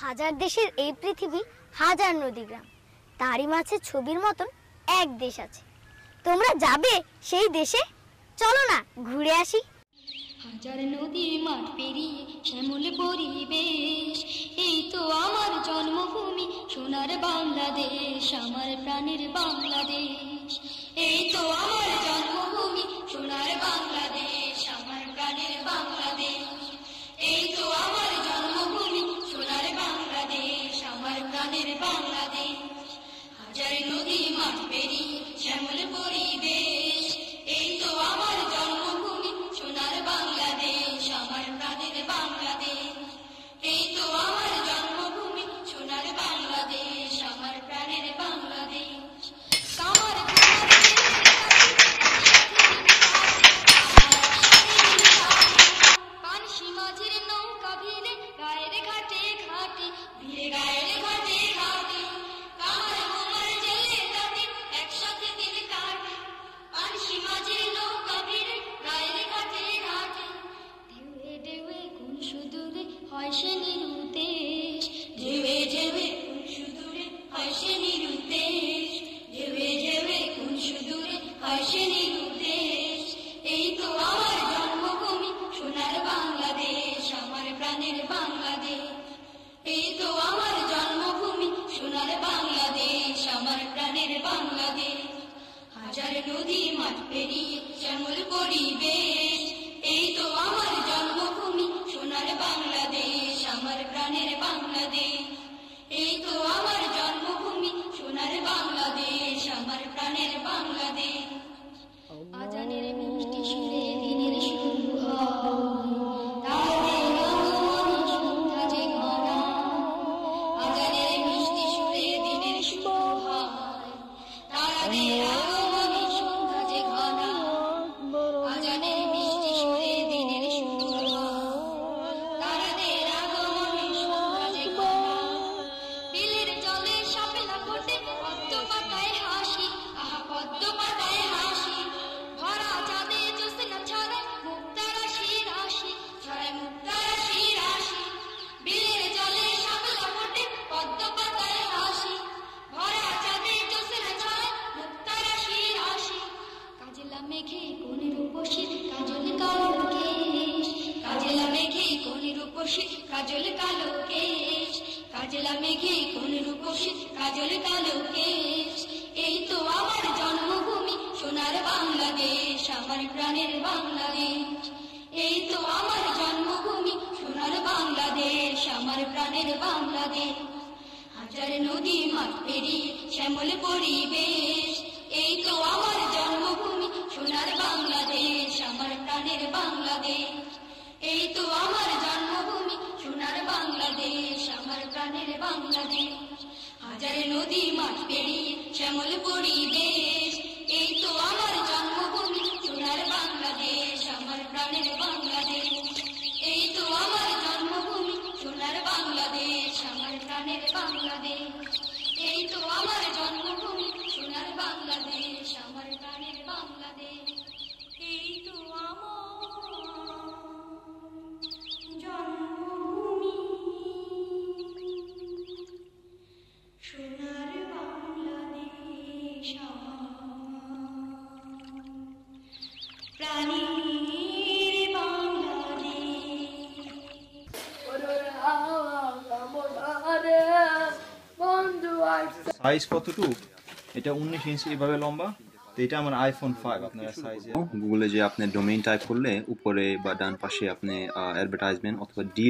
हजार देशेर ए पृथिवी हजार नदी ग्राम तारी माछे छबिर मतन एक देश आछे। तोमरा जाबे सेई देशे? चलो ना घुरे आसि। হাজার নদীর মাঠ পেরিয়ে শ্যামল পরিবেশ, এই তো আমার জন্মভূমি সোনার বাংলাদেশ, আমার প্রাণের বাংলাদেশ, এই তো আমার জন্মভূমি সোনার বাংলাদেশ, আমার প্রাণের বাংলাদেশ, এই তো আমার জন্মভূমি সোনার বাংলাদেশ, আমার প্রাণের বাংলাদেশ। হাজার নদীর মাঠ পেরিয়ে শ্যামল পরিবেশ, এই তো আমার জন্মভূমি সোনার বাংলাদেশ, আমার প্রাণের বাংলাদেশ, এই তো আমার জন্মভূমি সোনার বাংলাদেশ, আমার প্রাণের বাংলাদেশ। পানসি মাঝের নৌকা ভিড়ে গায়ের ঘাটে ঘাটে ভিড়ে গায়ের ঘাটে ঘাটে সাইজ কতটুকু? এটা 19 ইঞ্চি এভাবে লম্বা। তো এটা আমার আইফোন 5 আপনারা সাইজে গুগলে যে আপনি ডোমেইন টাইপ করলে উপরে বা ডান পাশে আপনি অ্যাডভার্টাইজমেন্ট অথবা ডিল